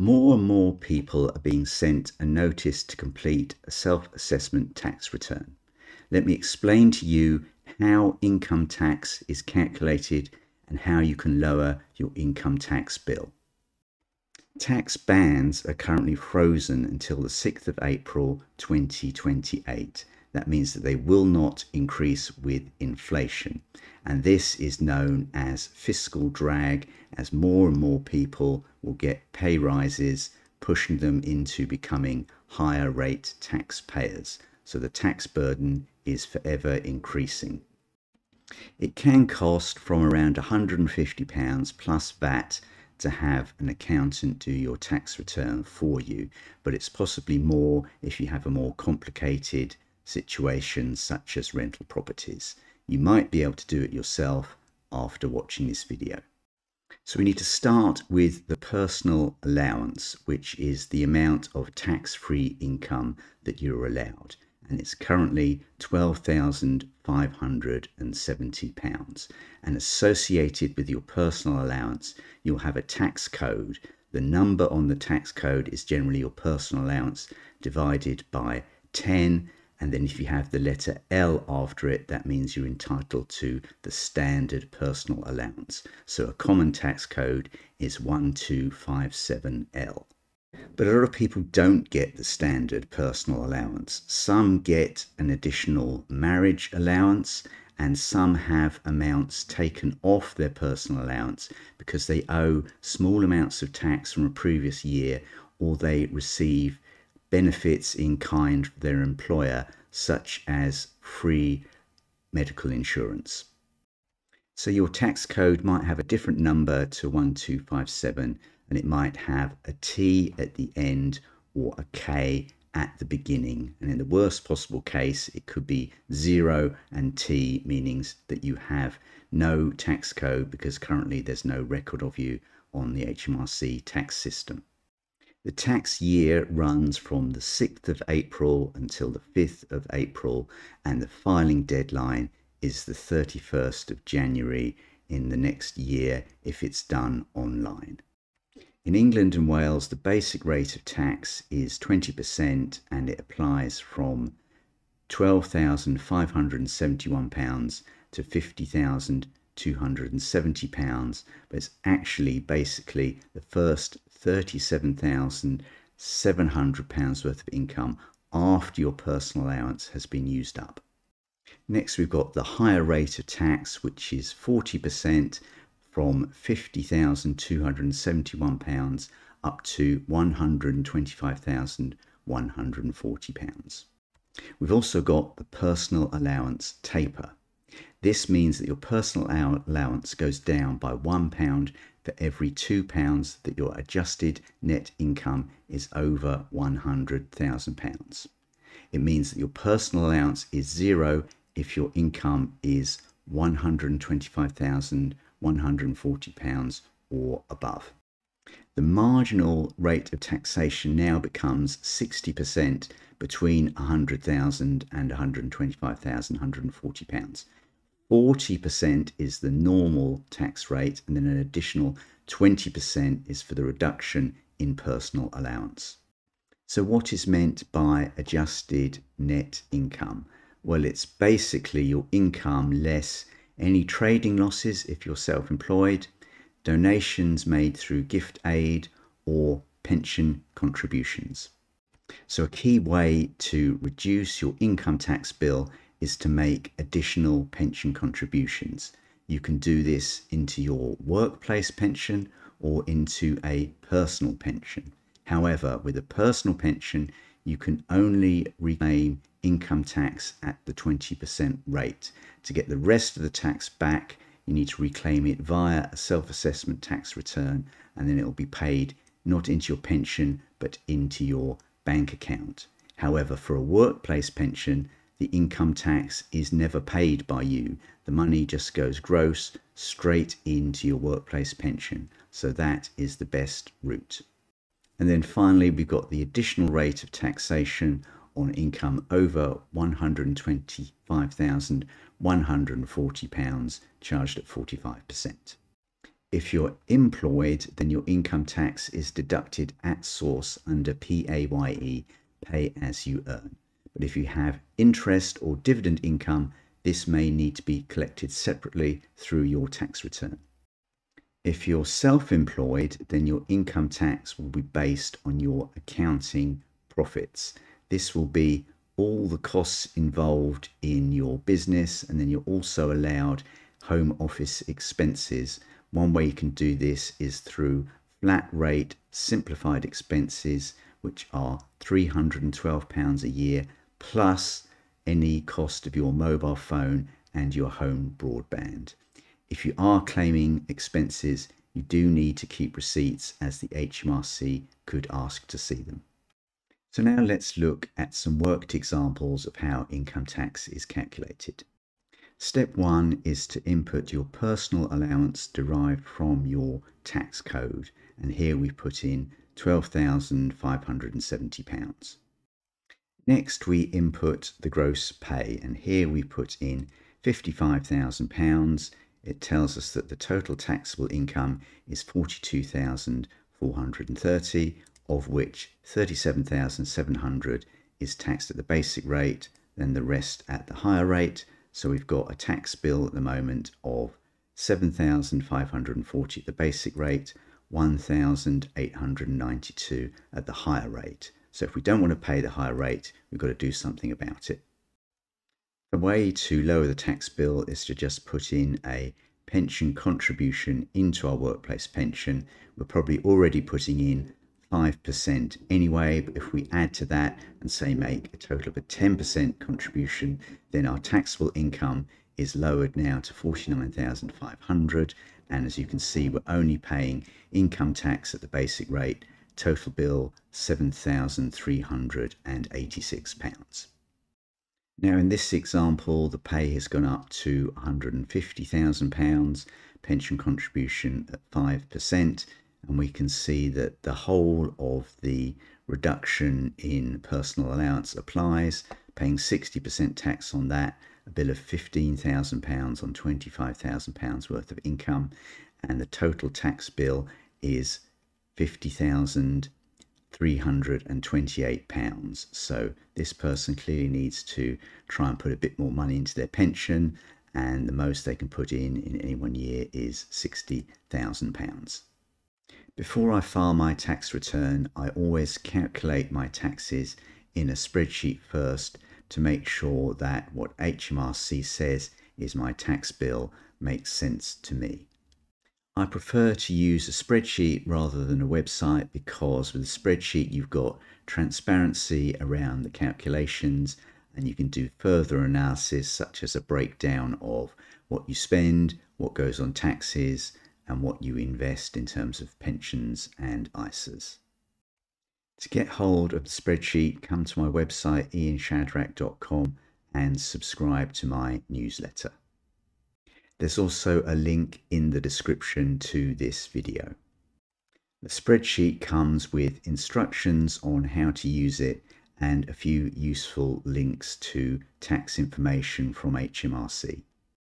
More and more people are being sent a notice to complete a self-assessment tax return. Let me explain to you how income tax is calculated and how you can lower your income tax bill. Tax bans are currently frozen until the 6th of April 2028. That means that they will not increase with inflation. And this is known as fiscal drag, as more and more people will get pay rises, pushing them into becoming higher rate taxpayers. So the tax burden is forever increasing. It can cost from around £150 plus VAT to have an accountant do your tax return for you, but it's possibly more if you have a more complicated situations such as rental properties. You might be able to do it yourself after watching this video. So we need to start with the personal allowance, which is the amount of tax-free income that you're allowed, and it's currently £12,570. And associated with your personal allowance, you'll have a tax code. The number on the tax code is generally your personal allowance divided by 10, and then if you have the letter L after it, that means you're entitled to the standard personal allowance. So a common tax code is 1257L. But a lot of people don't get the standard personal allowance. Some get an additional marriage allowance, and some have amounts taken off their personal allowance because they owe small amounts of tax from a previous year, or they receive benefits in kind for their employer, such as free medical insurance. So your tax code might have a different number to 1257, and it might have a T at the end or a K at the beginning. And in the worst possible case, it could be 0 and T, meaning that you have no tax code because currently there's no record of you on the HMRC tax system. The tax year runs from the 6th of April until the 5th of April, and the filing deadline is the 31st of January in the next year if it's done online. In England and Wales, the basic rate of tax is 20%, and it applies from £12,571 to £50,270, but it's actually basically the first £37,700 worth of income after your personal allowance has been used up. Next, we've got the higher rate of tax, which is 40% from £50,271 up to £125,140. We've also got the personal allowance taper. This means that your personal allowance goes down by £1 for every £2 that your adjusted net income is over £100,000. It means that your personal allowance is 0 if your income is £125,140 or above. The marginal rate of taxation now becomes 60% between £100,000 and £125,140. 40% is the normal tax rate, and then an additional 20% is for the reduction in personal allowance. So what is meant by adjusted net income? Well, it's basically your income less any trading losses if you're self-employed, donations made through gift aid or pension contributions. So a key way to reduce your income tax bill is to make additional pension contributions. You can do this into your workplace pension or into a personal pension. However, with a personal pension, you can only reclaim income tax at the 20% rate. To get the rest of the tax back, you need to reclaim it via a self-assessment tax return, and then it will be paid not into your pension, but into your bank account. However, for a workplace pension, the income tax is never paid by you. The money just goes gross straight into your workplace pension. So that is the best route. And then finally, we've got the additional rate of taxation on income over £125,140 charged at 45%. If you're employed, then your income tax is deducted at source under PAYE, pay as you earn. But if you have interest or dividend income, this may need to be collected separately through your tax return. If you're self-employed, then your income tax will be based on your accounting profits. This will be all the costs involved in your business, and then you're also allowed home office expenses. One way you can do this is through flat rate simplified expenses, which are £312 a year plus any cost of your mobile phone and your home broadband. If you are claiming expenses, you do need to keep receipts as the HMRC could ask to see them. So now let's look at some worked examples of how income tax is calculated. Step one is to input your personal allowance derived from your tax code. And here we put in £12,570. Next, we input the gross pay. And here we put in £55,000. It tells us that the total taxable income is £42,430, of which £37,700 is taxed at the basic rate, then the rest at the higher rate. So we've got a tax bill at the moment of £7,540 at the basic rate, £1,892 at the higher rate. So if we don't want to pay the higher rate, we've got to do something about it. A way to lower the tax bill is to just put in a pension contribution into our workplace pension. We're probably already putting in 5% anyway, but if we add to that and say make a total of a 10% contribution, then our taxable income is lowered now to £49,500. And as you can see, we're only paying income tax at the basic rate, total bill £7,386. Now in this example, the pay has gone up to £150,000, pension contribution at 5%, and we can see that the whole of the reduction in personal allowance applies, paying 60% tax on that, a bill of £15,000 on £25,000 worth of income, and the total tax bill is £50,328. So this person clearly needs to try and put a bit more money into their pension, and the most they can put in any one year is £60,000. Before I file my tax return, I always calculate my taxes in a spreadsheet first to make sure that what HMRC says is my tax bill makes sense to me. I prefer to use a spreadsheet rather than a website, because with a spreadsheet you've got transparency around the calculations, and you can do further analysis such as a breakdown of what you spend, what goes on taxes, and what you invest in terms of pensions and ISAs. To get hold of the spreadsheet, come to my website ianshadrack.com and subscribe to my newsletter. There's also a link in the description to this video. The spreadsheet comes with instructions on how to use it and a few useful links to tax information from HMRC.